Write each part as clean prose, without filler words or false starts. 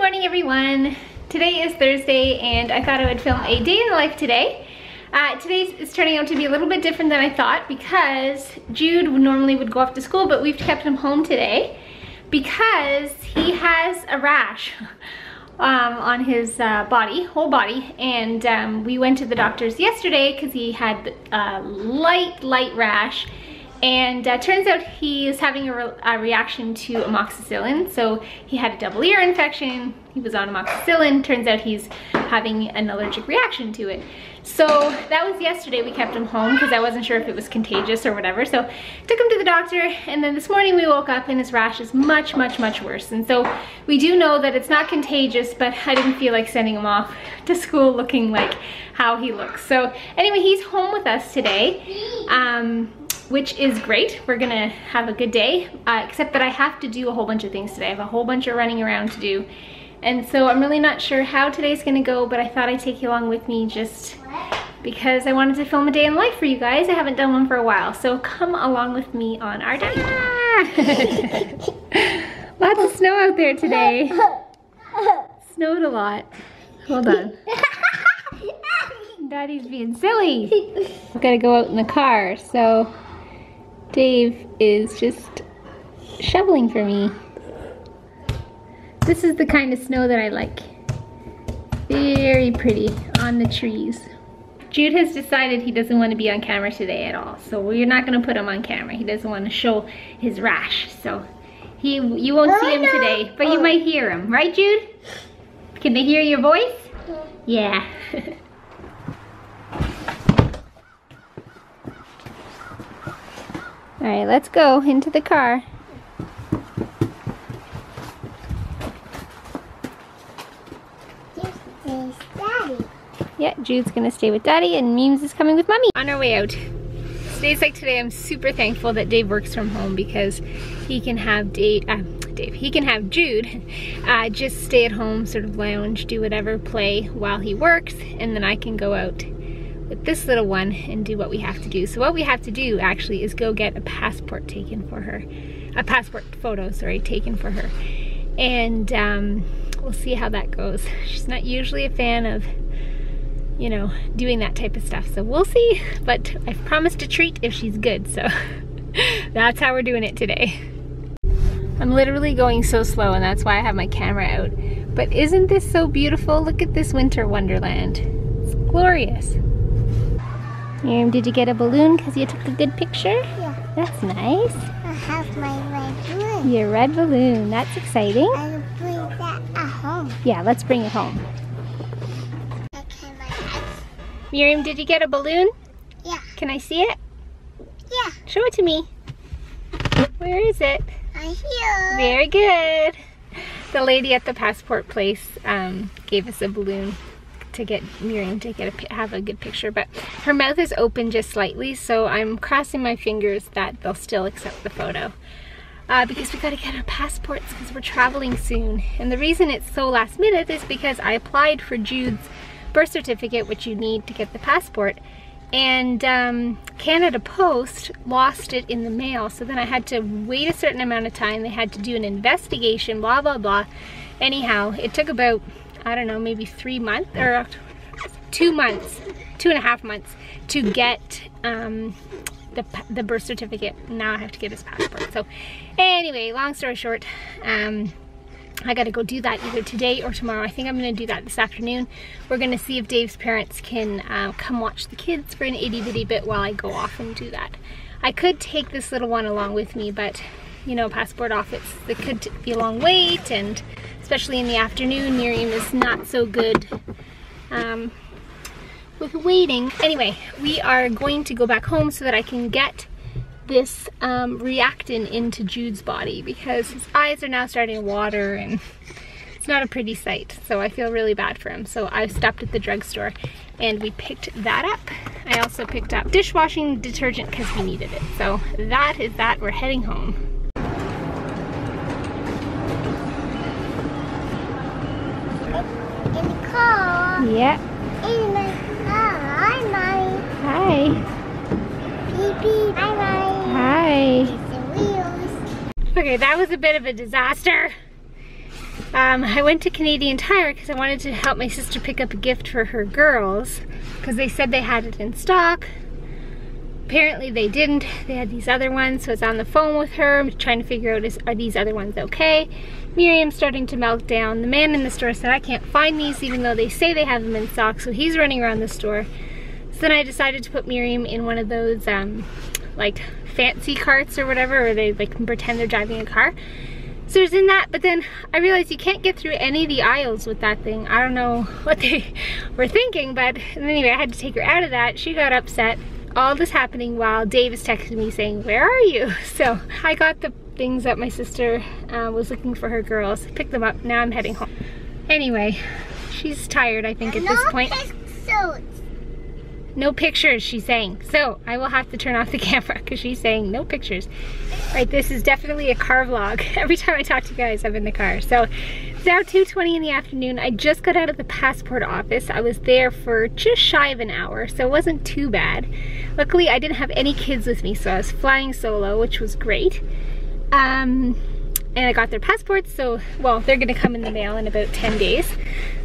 morning everyone. Today is Thursday and I thought I would film a day in the life today. Today's is turning out to be a little bit different than I thought because Jude normally would go off to school, but we've kept him home today because he has a rash on his whole body, and we went to the doctor's yesterday because he had a light rash. And turns out he's having a reaction to amoxicillin. So he had a double ear infection, he was on amoxicillin, turns out he's having an allergic reaction to it. So that was yesterday. We kept him home because I wasn't sure if it was contagious or whatever. So took him to the doctor, and then this morning we woke up and his rash is much, much, much worse. And so we do know that it's not contagious, but I didn't feel like sending him off to school looking like how he looks. So anyway, he's home with us today. Which is great. We're gonna have a good day, except that I have to do a whole bunch of things today. I have a whole bunch of running around to do. And so I'm really not sure how today's gonna go, but I thought I'd take you along with me just because I wanted to film a day in life for you guys. I haven't done one for a while, so come along with me on our day. Lots of snow out there today. Snowed a lot. Hold on. Daddy's being silly. We've gotta go out in the car, so Dave is just shoveling for me. This is the kind of snow that I like. Very pretty on the trees. Jude has decided he doesn't want to be on camera today at all. So we're not going to put him on camera. He doesn't want to show his rash. So you won't see him today, but you might hear him. Right, Jude? Can they hear your voice? Yeah. All right, let's go into the car. Jude stays with Daddy. Yeah, Jude's gonna stay with Daddy, and Memes is coming with Mommy. On our way out. Days like today, I'm super thankful that Dave works from home because he can have Jude just stay at home, sort of lounge, do whatever, play while he works, and then I can go out with this little one and do what we have to do. So what we have to do actually is go get a passport taken for her. A passport photo, sorry, taken for her. And we'll see how that goes. She's not usually a fan of, you know, doing that type of stuff. So we'll see, but I've promised a treat if she's good. So that's how we're doing it today. I'm literally going so slow, and that's why I have my camera out. But isn't this so beautiful? Look at this winter wonderland. It's glorious. Miriam, did you get a balloon because you took a good picture? Yeah. That's nice. I have my red balloon. Your red balloon. That's exciting. I will bring that at home. Yeah, let's bring it home. Okay, my house. Miriam, did you get a balloon? Yeah. Can I see it? Yeah. Show it to me. Where is it? Right here. Very good. The lady at the passport place gave us a balloon to get Miriam to have a good picture, but her mouth is open just slightly, so I'm crossing my fingers that they'll still accept the photo because we got to get our passports because we're traveling soon. And the reason it's so last minute is because I applied for Jude's birth certificate, which you need to get the passport, and Canada Post lost it in the mail. So then I had to wait a certain amount of time. They had to do an investigation, blah blah blah. Anyhow, it took about, I don't know, maybe 3 months or 2 months, 2.5 months to get the birth certificate. Now I have to get his passport. So anyway, long story short, I gotta go do that either today or tomorrow. I think I'm gonna do that this afternoon. We're gonna see if Dave's parents can come watch the kids for an itty bitty bit while I go off and do that. I could take this little one along with me, but you know, passport office, it could be a long wait, and especially in the afternoon, Miriam is not so good with waiting. Anyway, we are going to go back home so that I can get this reactant into Jude's body because his eyes are now starting to water and it's not a pretty sight. So I feel really bad for him. So I stopped at the drugstore and we picked that up. I also picked up dishwashing detergent because we needed it. So that is that. We're heading home. Yep. In my car. Hi, Mommy. Hi. Beep, beep. Hi, Mommy. Hi. Okay, that was a bit of a disaster. I went to Canadian Tire because I wanted to help my sister pick up a gift for her girls because they said they had it in stock. Apparently they didn't. They had these other ones, so I was on the phone with her trying to figure out, are these other ones okay? Miriam's starting to melt down. The man in the store said, I can't find these even though they say they have them in stock, so he's running around the store. So then I decided to put Miriam in one of those like fancy carts or whatever, where they like can pretend they're driving a car. So I was in that, but then I realized you can't get through any of the aisles with that thing. I don't know what they were thinking, but anyway, I had to take her out of that. She got upset. All this happening while Dave is texting me saying, where are you? So I got the things that my sister was looking for her girls. I picked them up, now I'm heading home. Anyway, she's tired I think at this point. No pictures, she's saying. So I will have to turn off the camera because she's saying no pictures. Right, this is definitely a car vlog. Every time I talk to you guys, I'm in the car. So it's now 2:20 in the afternoon. I just got out of the passport office. I was there for just shy of an hour, so it wasn't too bad. Luckily, I didn't have any kids with me, so I was flying solo, which was great. And I got their passports, so, well, they're gonna come in the mail in about 10 days.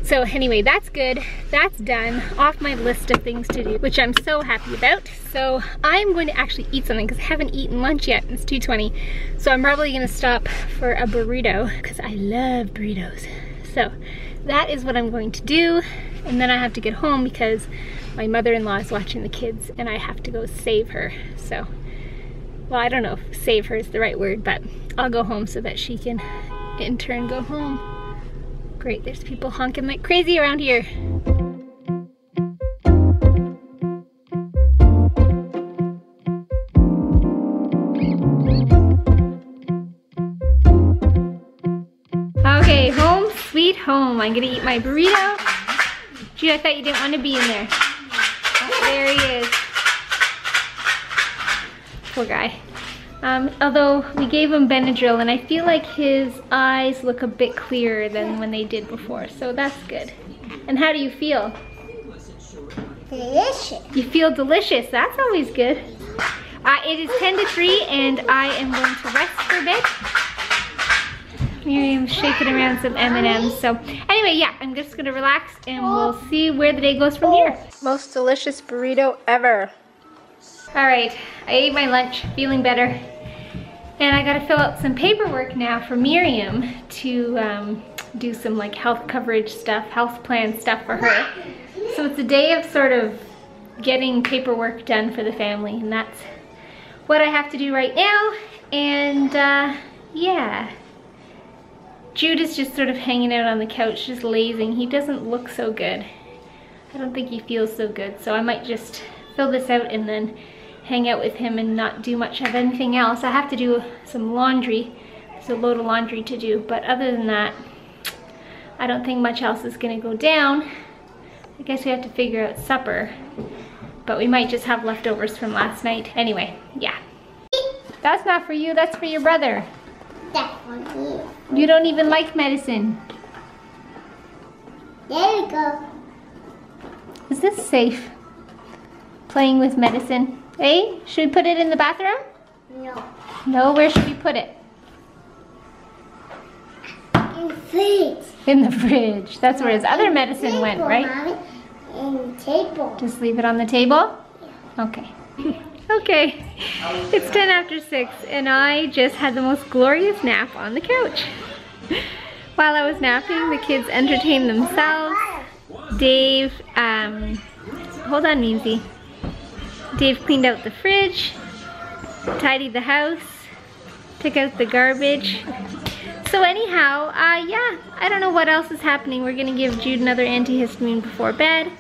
So anyway, that's good, that's done, off my list of things to do, which I'm so happy about. So I'm going to actually eat something because I haven't eaten lunch yet, it's 2:20. So I'm probably gonna stop for a burrito because I love burritos. So that is what I'm going to do. And then I have to get home because my mother-in-law is watching the kids and I have to go save her, so. Well, I don't know if save her is the right word, but I'll go home so that she can in turn go home. Great, there's people honking like crazy around here. Okay, home sweet home. I'm gonna eat my burrito. Gee, I thought you didn't want to be in there. Oh, there he is. Poor guy. Although we gave him Benadryl and I feel like his eyes look a bit clearer than when they did before, so that's good. And how do you feel? Delicious. You feel delicious, that's always good. It is 10 to 3 and I am going to rest for a bit. Miriam's shaking around some M&M's, so anyway, yeah, I'm just gonna relax and we'll see where the day goes from here. Most delicious burrito ever. Alright, I ate my lunch, feeling better. And I gotta fill out some paperwork now for Miriam to do some like health coverage stuff, health plan stuff for her. So it's a day of sort of getting paperwork done for the family, and that's what I have to do right now. And yeah. Jude is just sort of hanging out on the couch, just lazing. He doesn't look so good. I don't think he feels so good, so I might just fill this out and then hang out with him and not do much of anything else. I have to do some laundry. There's a load of laundry to do, but other than that, I don't think much else is gonna go down. I guess we have to figure out supper, but we might just have leftovers from last night. Anyway, yeah. That's not for you, that's for your brother. That's for you. You don't even like medicine. There you go. Is this safe? Playing with medicine. Hey, should we put it in the bathroom? No. No, where should we put it? In the fridge. In the fridge. That's where his other medicine went, right? In the table. Just leave it on the table? Yeah. Okay. Okay. It's 10 after 6 and I just had the most glorious nap on the couch. While I was napping, the kids entertained themselves. Dave, hold on, Mimsy. Dave cleaned out the fridge, tidied the house, took out the garbage. So anyhow, yeah, I don't know what else is happening. We're gonna give Jude another antihistamine before bed.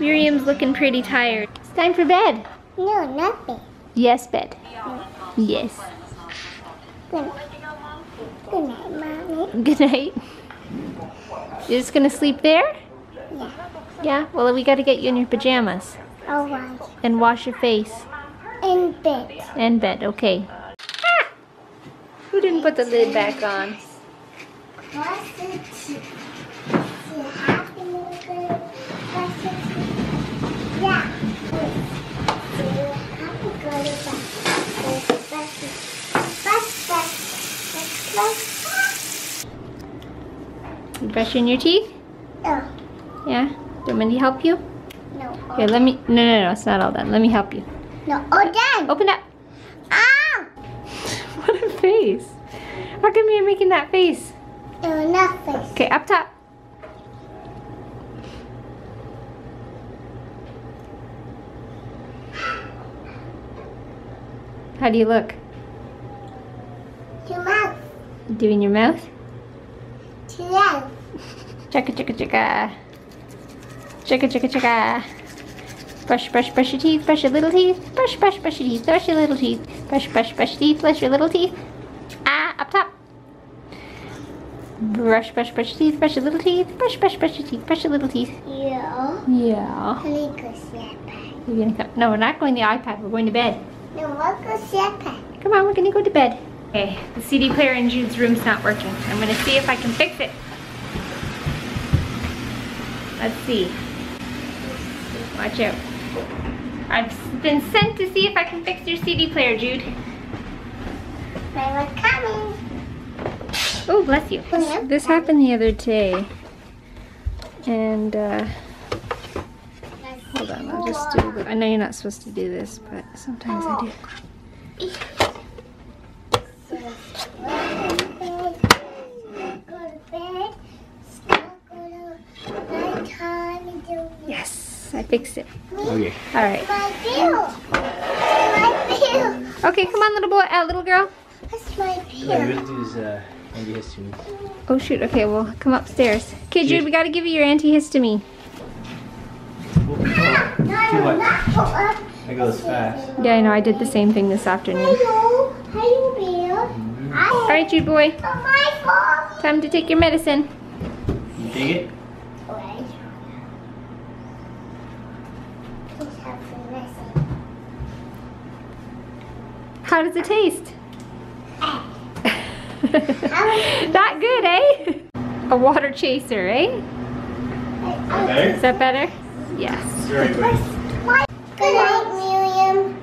Miriam's looking pretty tired. It's time for bed. No, not bed. Yes, bed. No. Yes. Good night. Good night, Mommy. Good night. You're just gonna sleep there? Yeah. Yeah? Well, we gotta get you in your pajamas. All right. And wash your face. In bed. In bed, okay. Ah! Who didn't put the lid back on? brushing your teeth? Yeah. Yeah? Do you want me to help you? No. Here, let me. No, no, no. It's not all done. Let me help you. No, all done. Open up. Ah! What a face. How come you're making that face? No, not face. Okay, up top. How do you look? Your mouth. Doing your mouth? Yes. Chicka chicka chicka. Chicka chicka chicka. Brush, brush, brush your teeth. Brush your little teeth. Brush, brush, brush your teeth. Brush your little teeth. Brush, brush, brush teeth. Brush your little teeth. Ah, up top. Brush, brush, brush your teeth. Brush your little teeth. Brush, brush, brush your teeth. Brush your little teeth. Yeah. Yeah. We're gonna go snack back. You're gonna come. No, we're not going to the iPad. We're going to bed. No, we'll go snack. Come on, we're gonna go to bed. Okay, the CD player in Jude's room's not working. I'm gonna see if I can fix it. Let's see. Watch out. I've been sent to see if I can fix your CD player, Jude. Mama's coming. Oh, bless you. This happened the other day. And, hold on, I'll just do the, I know you're not supposed to do this, but sometimes I do. Yes, I fixed it. Okay. All right. My bill. Okay, come on, little boy, little girl. That's my bill. Oh shoot. Okay, well, come upstairs. Okay, Jude, we gotta give you your antihistamine. That goes fast. Yeah, I know. I did the same thing this afternoon. Hello. Hi, Bill. All right, Jude boy. Time to take your medicine. You take it? How does it taste? Not good, eh? A water chaser, eh? Is that better? Yes. Good night, Miriam.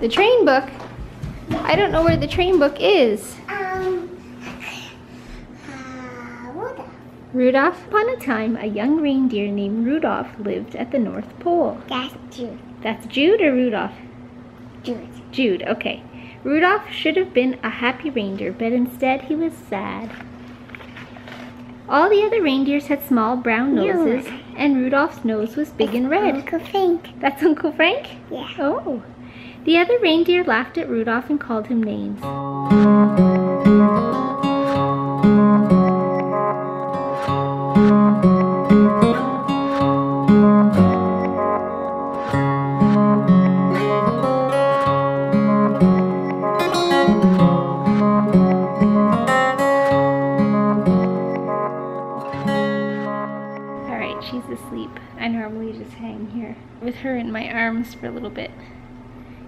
The train book? I don't know where the train book is. Rudolph. Upon a time, a young reindeer named Rudolph lived at the North Pole. That's Jude. That's Jude or Rudolph? Jude. Jude, okay. Rudolph should have been a happy reindeer, but instead he was sad. All the other reindeers had small brown noses, and Rudolph's nose was big and red. Uncle Frank. That's Uncle Frank? Yeah. Oh. The other reindeer laughed at Rudolph and called him names. Her in my arms for a little bit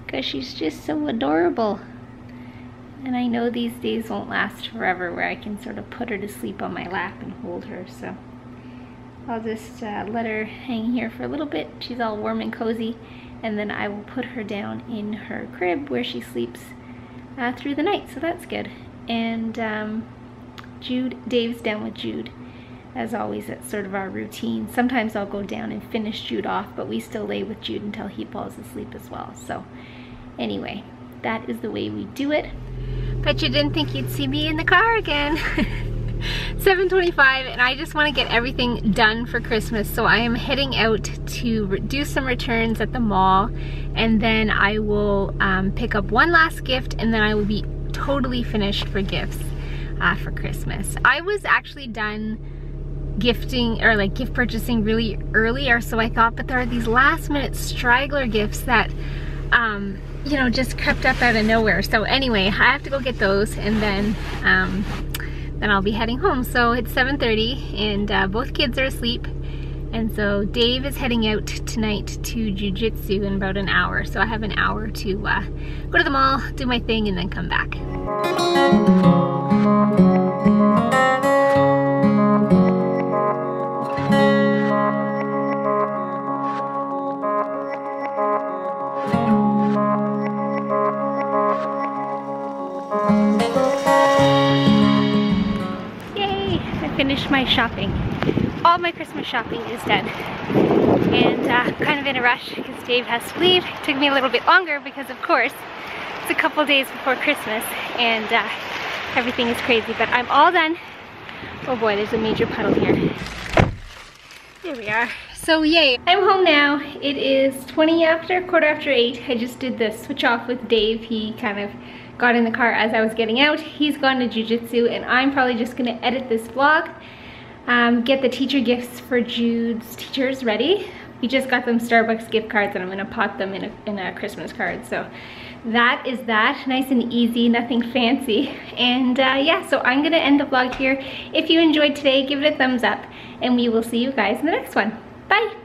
because she's just so adorable, and I know these days won't last forever where I can sort of put her to sleep on my lap and hold her, so I'll just let her hang here for a little bit. She's all warm and cozy, and then I will put her down in her crib where she sleeps through the night, so that's good. And Dave's down with Jude. As always, that's sort of our routine. Sometimes I'll go down and finish Jude off, but we still lay with Jude until he falls asleep as well. So anyway, that is the way we do it. Bet you didn't think you'd see me in the car again. 7:25, and I just want to get everything done for Christmas, so I am heading out to do some returns at the mall, and then I will pick up one last gift, and then I will be totally finished for gifts for Christmas. I was actually done gifting or like gift purchasing really earlier, so I thought, but there are these last minute straggler gifts that you know, just crept up out of nowhere. So anyway, I have to go get those, and then I'll be heading home. So it's 7:30, and both kids are asleep, and so Dave is heading out tonight to jiu-jitsu in about an hour, so I have an hour to go to the mall, do my thing, and then come back. finished my shopping. All my Christmas shopping is done. And kind of in a rush because Dave has to leave. It took me a little bit longer because, of course, it's a couple days before Christmas and everything is crazy, but I'm all done. Oh boy, there's a major puddle here. There we are. So yay, I'm home now. It is 20 after, quarter after 8. I just did the switch off with Dave. He kind of got in the car as I was getting out. He's gone to jiu-jitsu and I'm probably just gonna edit this vlog, get the teacher gifts for Jude's teachers ready. We just got them Starbucks gift cards and I'm gonna pot them in a Christmas card. So that is that, nice and easy, nothing fancy. And yeah, so I'm gonna end the vlog here. If you enjoyed today, give it a thumbs up and we will see you guys in the next one. Bye.